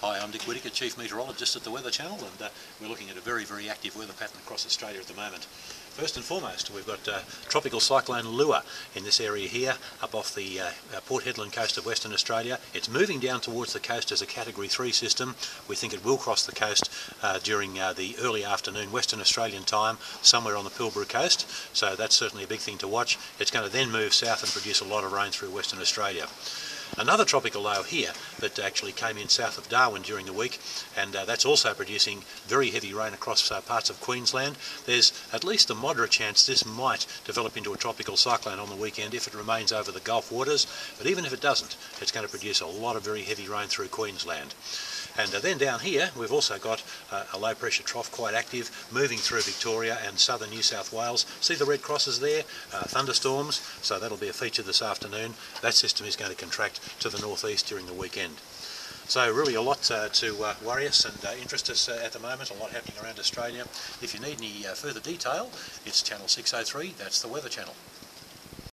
Hi, I'm Dick Whitaker, Chief Meteorologist at the Weather Channel, and we're looking at a very, very active weather pattern across Australia at the moment. First and foremost, we've got Tropical Cyclone Lua in this area here, up off the Port Headland coast of Western Australia. It's moving down towards the coast as a Category 3 system. We think it will cross the coast during the early afternoon Western Australian time, somewhere on the Pilbara coast, so that's certainly a big thing to watch. It's going to then move south and produce a lot of rain through Western Australia. Another tropical low here that actually came in south of Darwin during the week, and that's also producing very heavy rain across parts of Queensland. There's at least a moderate chance this might develop into a tropical cyclone on the weekend if it remains over the Gulf waters, but even if it doesn't, it's going to produce a lot of very heavy rain through Queensland. And then down here we've also got a low pressure trough quite active, moving through Victoria and southern New South Wales. See the red crosses there? Thunderstorms, so that'll be a feature this afternoon. That system is going to contract to the northeast during the weekend. So really a lot to worry us and interest us at the moment, a lot happening around Australia. If you need any further detail, it's Channel 603, that's the Weather Channel.